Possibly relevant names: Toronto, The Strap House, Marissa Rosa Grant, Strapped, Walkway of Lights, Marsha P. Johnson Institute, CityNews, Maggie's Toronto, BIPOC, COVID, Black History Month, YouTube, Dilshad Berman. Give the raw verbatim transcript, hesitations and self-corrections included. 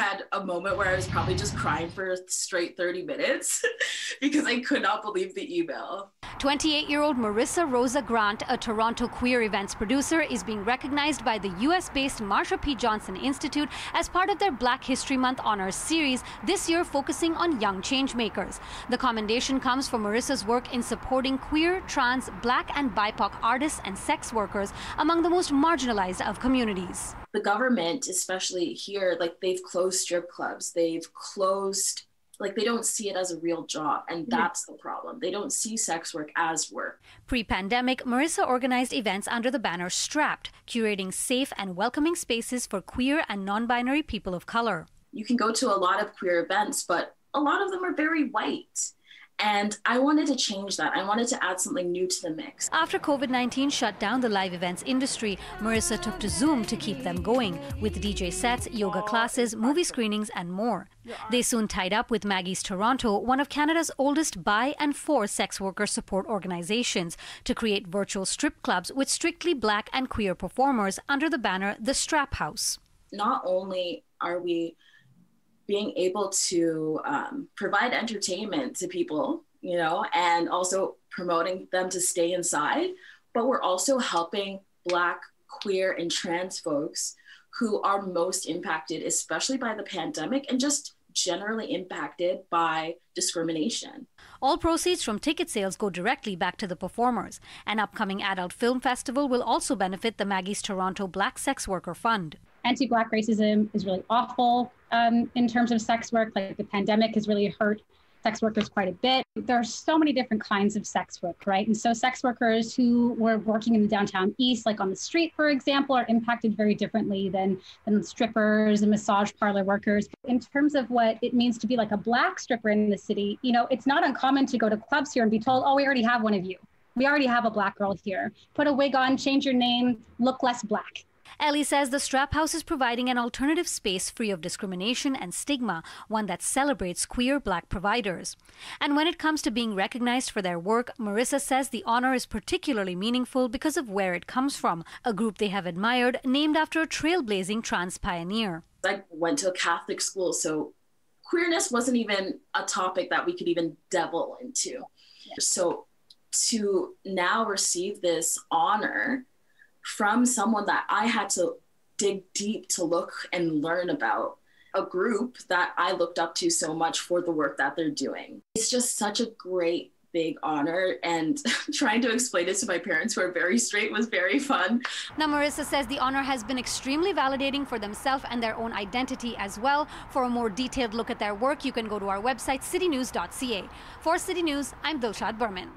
had a moment where I was probably just crying for a straight thirty minutes because I could not believe the email. twenty-eight-year-old Marissa Rosa Grant, a Toronto queer events producer, is being recognized by the U S-based Marsha P. Johnson Institute as part of their Black History Month Honors Series, this year focusing on young changemakers. The commendation comes from Marissa's work in supporting queer, trans, Black and B I P O C artists and sex workers among the most marginalized of communities. The government, especially here, like they've closed strip clubs, they've closed, like they don't see it as a real job, and that's the problem. They don't see sex work as work. Pre-pandemic, Marissa organized events under the banner Strapped, curating safe and welcoming spaces for queer and non-binary people of color. You can go to a lot of queer events, but a lot of them are very white. And I wanted to change that. I wanted to add something new to the mix. After COVID nineteen shut down the live events industry, Marissa took to Zoom to keep them going, with D J sets, yoga classes, movie screenings, and more. They soon tied up with Maggie's Toronto, one of Canada's oldest by and for sex worker support organizations, to create virtual strip clubs with strictly Black and queer performers under the banner The Strap House. Not only are we being able to um, provide entertainment to people, you know, and also promoting them to stay inside, but we're also helping Black, queer, and trans folks who are most impacted, especially by the pandemic and just generally impacted by discrimination. All proceeds from ticket sales go directly back to the performers. An upcoming adult film festival will also benefit the Maggie's Toronto Black Sex Worker Fund. Anti-Black racism is really awful um, in terms of sex work. Like the pandemic has really hurt sex workers quite a bit. There are so many different kinds of sex work, right? And so sex workers who were working in the downtown east, like on the street, for example, are impacted very differently than, than strippers and massage parlor workers. In terms of what it means to be like a Black stripper in the city, you know, it's not uncommon to go to clubs here and be told, oh, we already have one of you. We already have a Black girl here. Put a wig on, change your name, look less Black. Ellie says the Strap House is providing an alternative space free of discrimination and stigma, one that celebrates queer Black providers. And when it comes to being recognized for their work, Marissa says the honor is particularly meaningful because of where it comes from, a group they have admired, named after a trailblazing trans pioneer. I went to a Catholic school, so queerness wasn't even a topic that we could even delve into. So to now receive this honor from someone that I had to dig deep to look and learn about, a group that I looked up to so much for the work that they're doing. It's just such a great big honor, and trying to explain it to my parents, who are very straight, was very fun. Now Marissa says the honor has been extremely validating for themselves and their own identity as well. For a more detailed look at their work, you can go to our website, city news dot c a. For City News, I'm Dilshad Berman.